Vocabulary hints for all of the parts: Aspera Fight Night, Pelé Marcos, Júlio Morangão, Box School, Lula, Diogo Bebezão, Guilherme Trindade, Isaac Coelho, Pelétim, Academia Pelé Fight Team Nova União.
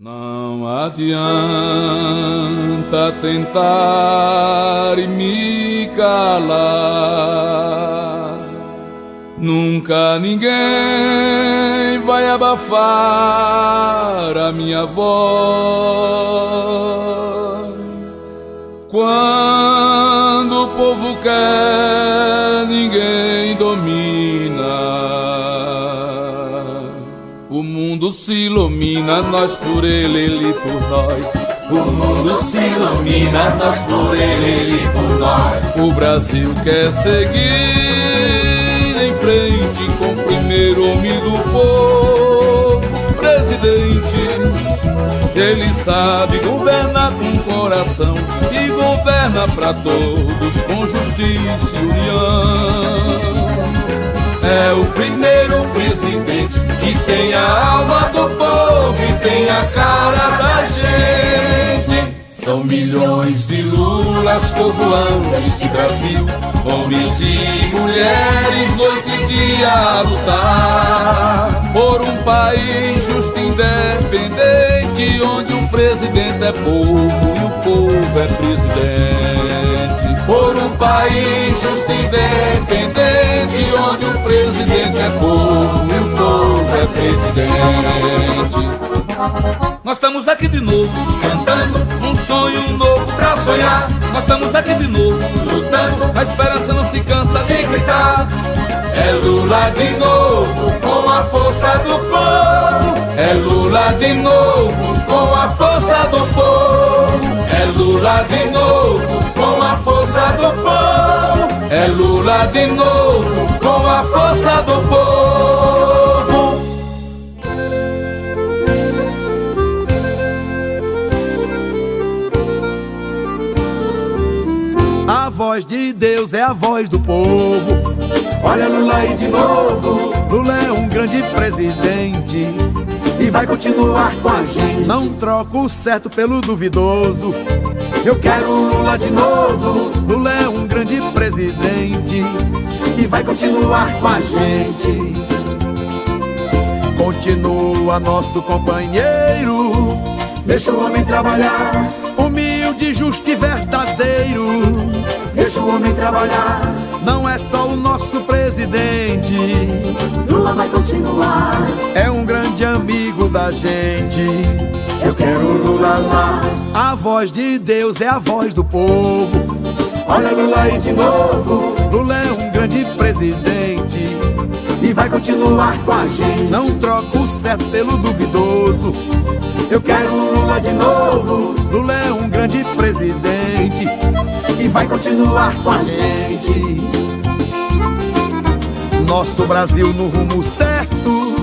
Não adianta tentar me calar, nunca ninguém vai abafar a minha voz. Quando o povo quer, ninguém domina. O mundo se ilumina, nós por ele, ele por nós. O mundo se ilumina, nós por ele, ele por nós. O Brasil quer seguir em frente com o primeiro homem do povo, presidente. Ele sabe governar com coração e governa pra todos com justiça e união. É o primeiro presidente que tem a alma do povo e tem a cara da gente. São milhões de Lulas povoando este Brasil, homens e mulheres, noite e dia a lutar por um país justo e independente, onde o presidente é povo e o povo é presidente. Por um país justo e independente, onde o presidente é povo e o povo é presidente. Nós estamos aqui de novo, cantando sonho novo pra sonhar. Nós estamos aqui de novo, lutando, a esperança não se cansa de gritar. É Lula de novo, com a força do povo. É Lula de novo, com a força do povo. É Lula de novo, com a força do povo. É Lula de novo, com a força do povo. A voz de Deus é a voz do povo. Olha Lula aí de novo. Lula é um grande presidente e vai continuar com a gente. Não troco o certo pelo duvidoso. Eu quero Lula de novo. Lula é um grande presidente e vai continuar com a gente. Continua nosso companheiro. Deixa o homem trabalhar. Humilde, justo e verdadeiro. Deixa o homem trabalhar. Não é só o nosso presidente. Lula vai continuar. É um grande amigo da gente. Eu quero Lula lá. A voz de Deus é a voz do povo. Olha Lula aí de novo. Lula é um grande presidente e vai continuar com a gente. Não troco o certo pelo duvidoso. Eu quero Lula de novo. Lula é um grande presidente e vai continuar com a gente. Nosso Brasil no rumo certo.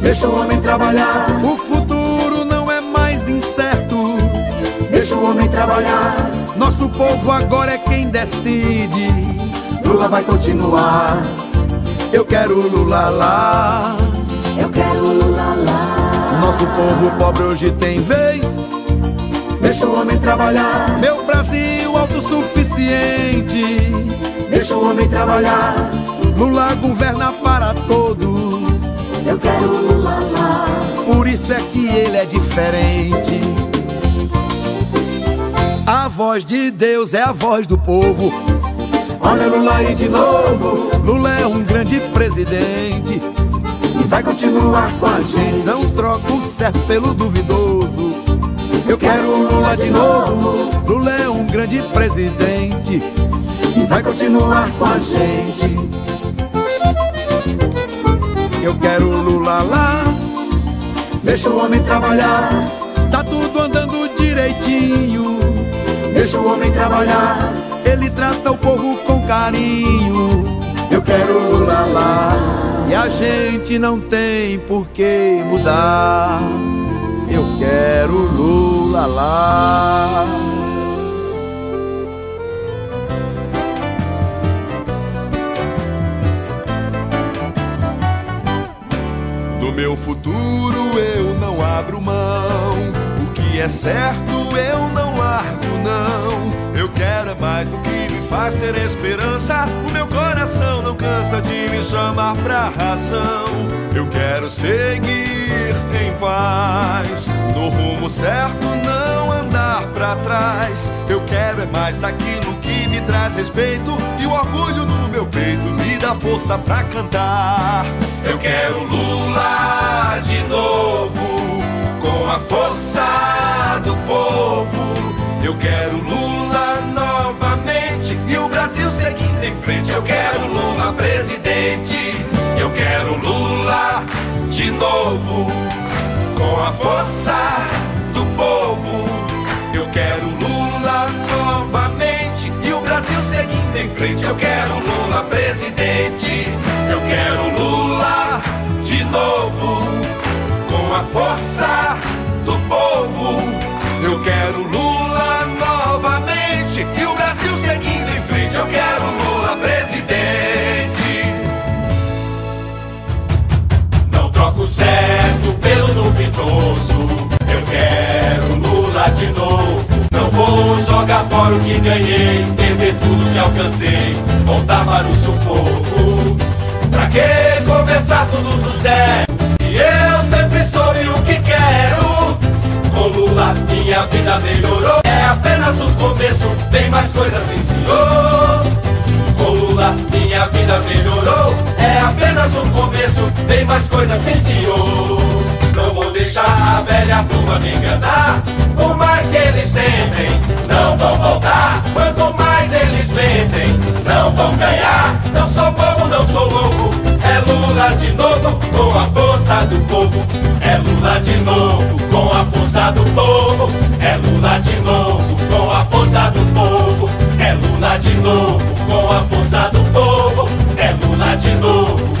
Deixa o homem trabalhar. O futuro não é mais incerto. Deixa o homem trabalhar. Nosso povo agora é quem decide. Lula vai continuar. Eu quero Lula lá. Eu quero Lula lá. Nosso povo pobre hoje tem vez. Deixa o homem trabalhar. Meu Brasil autossuficiente. Deixa o homem trabalhar. Lula governa para todos. Eu quero Lula lá. Por isso é que ele é diferente. A voz de Deus é a voz do povo. Olha Lula aí de novo. Lula é um grande presidente e vai continuar com a gente. Não troca o certo pelo duvidoso. Eu quero Lula de novo. Lula é um grande presidente e vai continuar com a gente. Eu quero Lula lá. Deixa o homem trabalhar. Tá tudo andando direitinho. Deixa o homem trabalhar. Ele trata o povo com carinho. Eu quero Lula lá. E a gente não tem por que mudar. Eu quero Lula lá. Do meu futuro eu não abro mão. O que é certo eu não largo, não. Eu quero é mais do que me faz ter esperança. O meu coração não cansa de me chamar pra razão. Eu quero seguir ir em paz, no rumo certo, não andar pra trás. Eu quero é mais daquilo que me traz respeito, e o orgulho do meu peito me dá força pra cantar. Eu quero Lula de novo, com a força do povo. Eu quero Lula novamente, e o Brasil seguindo em frente. Eu quero Lula presidente, eu quero Lula de novo, com a força do povo. Eu quero Lula novamente, e o Brasil seguindo em frente. Eu quero Lula presidente, eu quero Lula de novo, com a força do povo. Eu quero Lula novamente, e o Brasil seguindo em frente. Eu quero Lula presidente. Não troco o certo pelo duvidoso. Eu quero Lula de novo. Não vou jogar fora o que ganhei, perder tudo que alcancei, voltar para o sufoco. Pra que começar tudo do zero? E eu sempre soube o que quero. Com Lula minha vida melhorou, é apenas o começo, tem mais coisa sim senhor. Com Lula minha vida melhorou, é apenas o começo, tem mais coisa sim senhor. Não vou deixar a velha turma me enganar, por mais que eles tentem, não vão voltar. Quanto mais eles mentem, não vão ganhar. Não sou bobo, não sou louco, é Lula de novo, com a força do povo. É Lula de novo, com a força do povo. É Lula de novo, com a força do povo. É Lula de novo, com a força do povo. É Lula de novo.